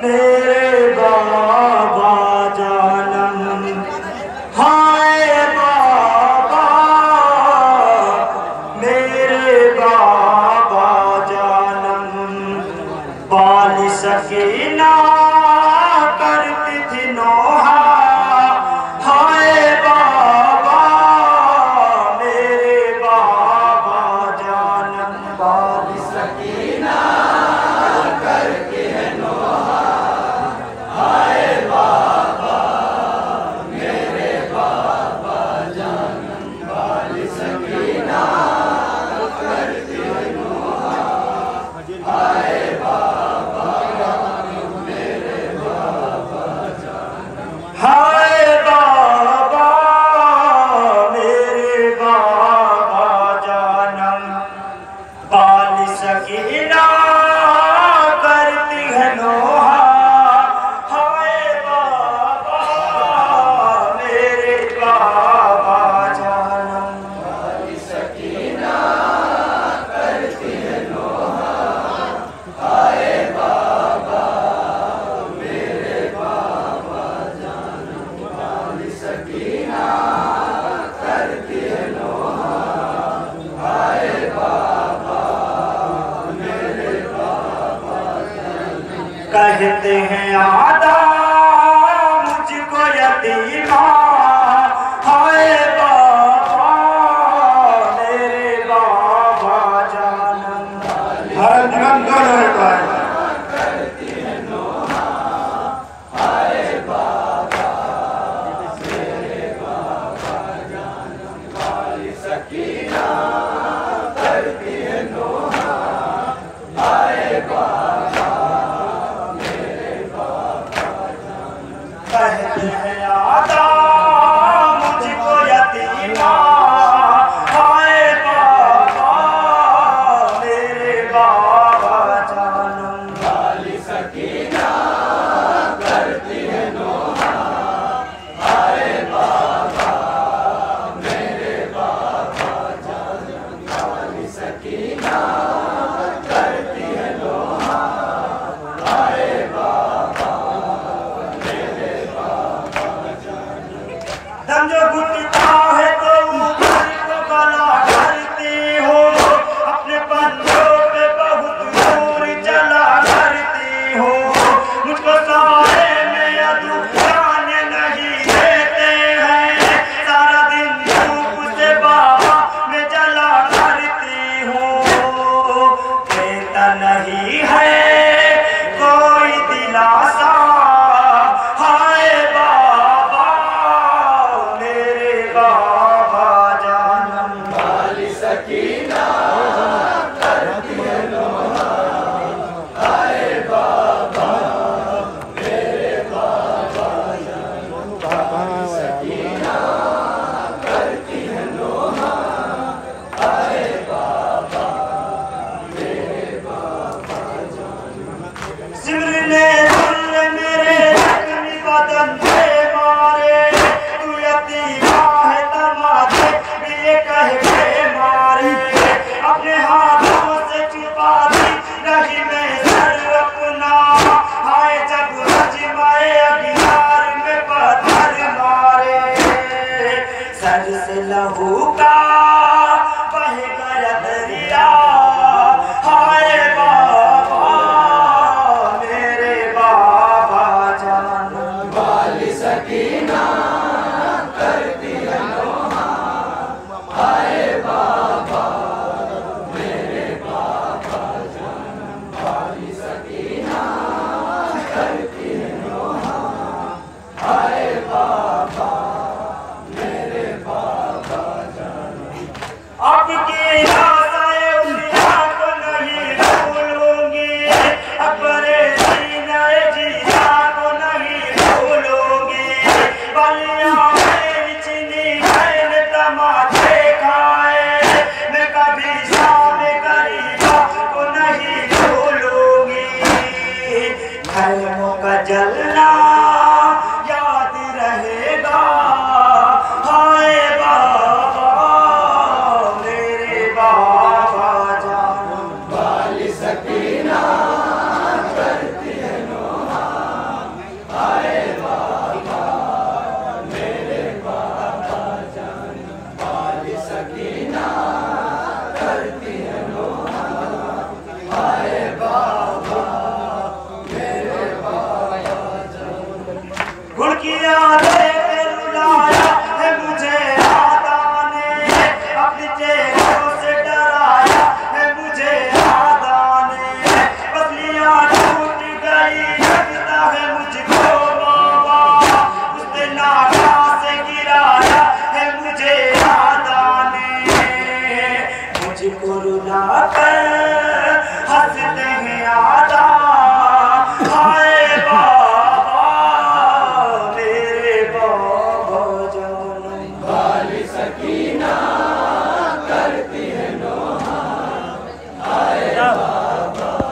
मेरे बाबा जानम, हाय बाबा मेरे बाबा जानम। बाल सकीना करती थी नोहा, हाय बाबा मेरे बाबा जानम। बाल सकीना कहते हैं आदा मुझको यतीमा, हाय बाबा मेरे बाबा जानम। हर धर्म गण करती है नोहा। किया रे